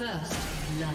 First blood.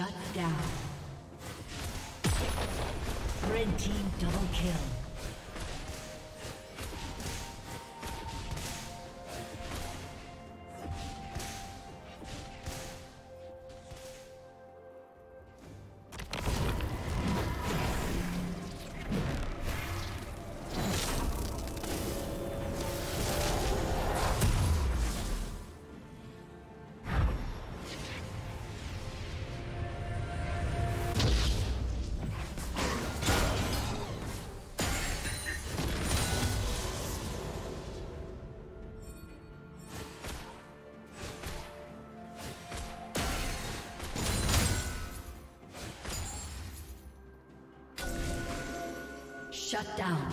Shut down. Red team double kill. Shut down.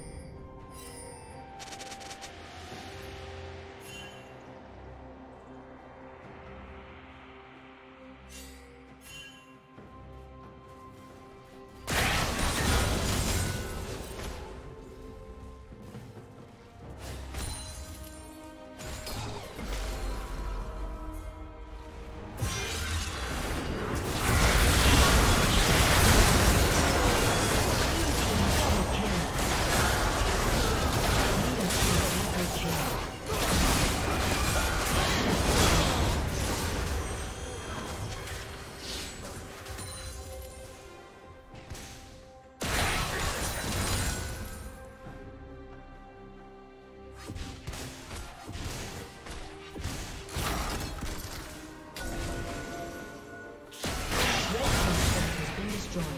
Red team's turret has been destroyed.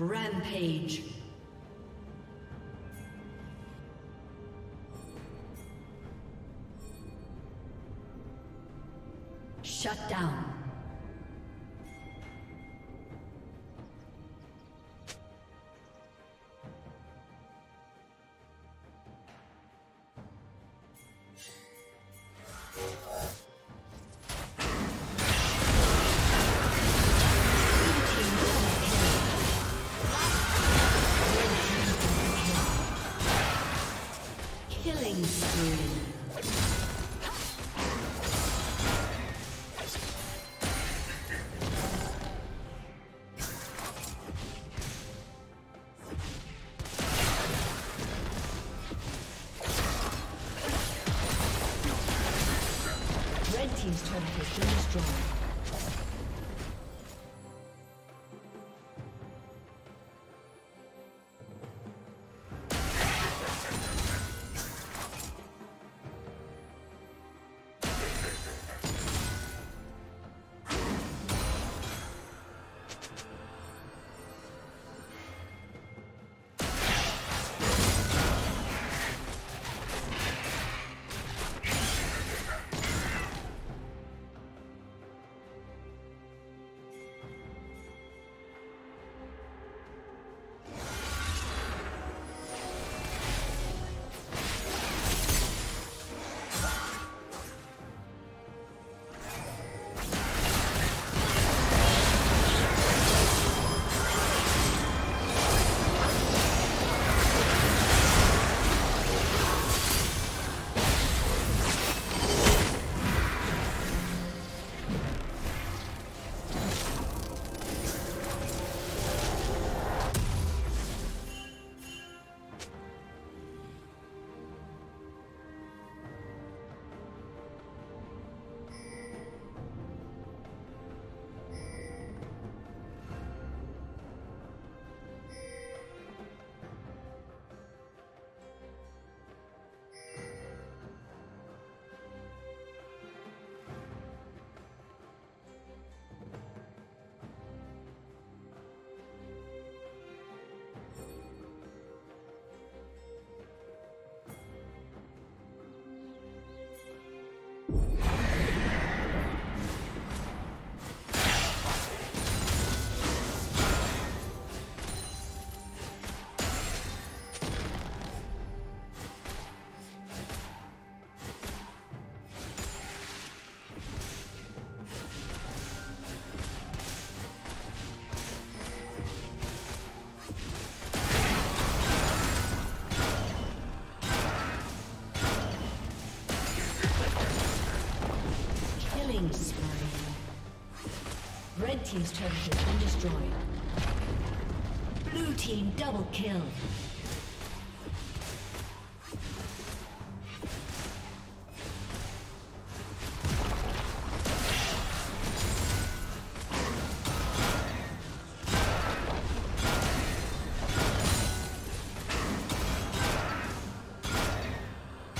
Rampage. Shut down. Red team's turret has been destroyed. Blue team double kill.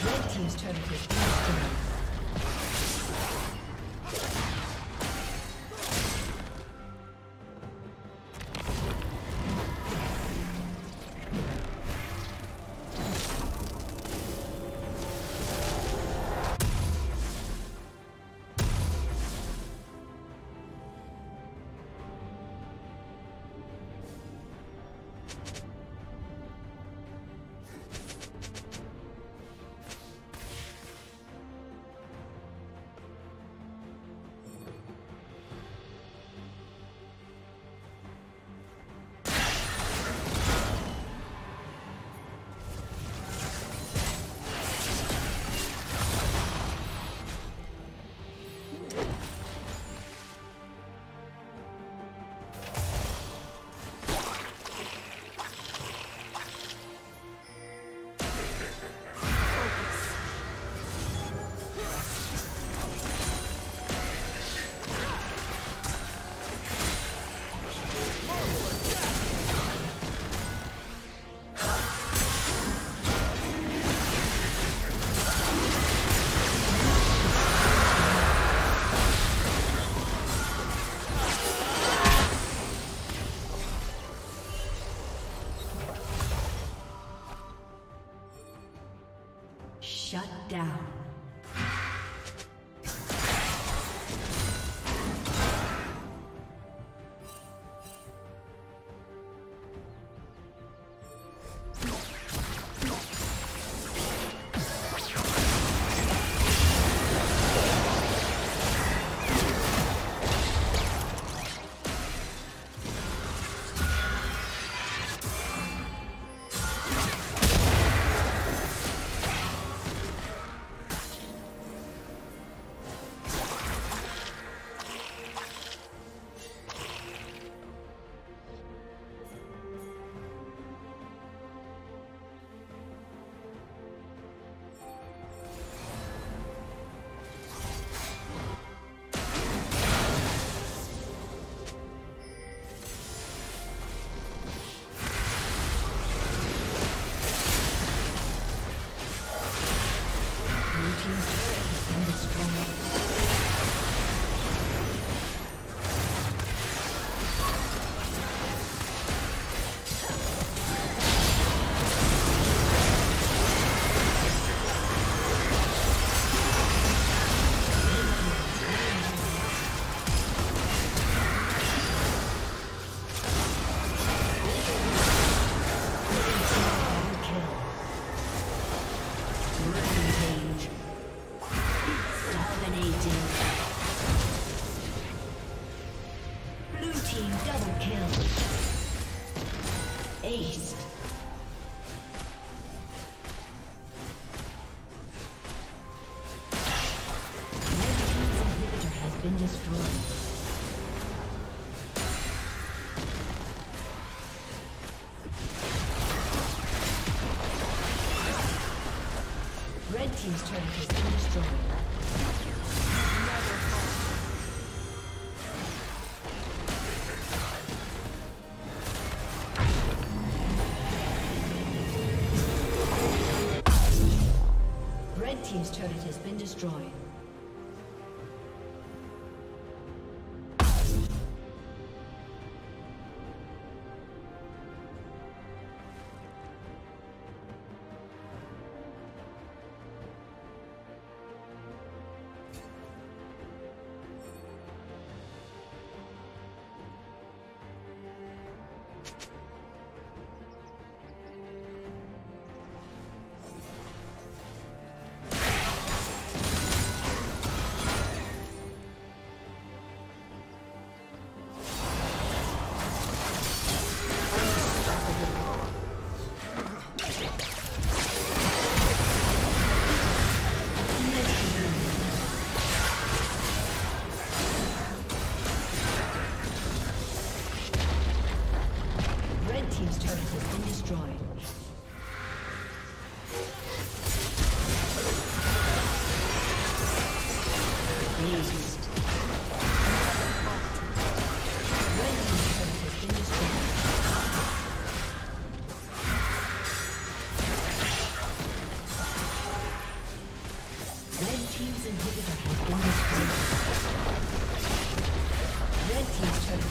Red team's turret has been destroyed. Shut down. He's trying to destroy Red Team's turret has been destroyed. Red Team's turret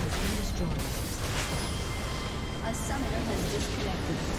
has been destroyed. A summoner has disconnected.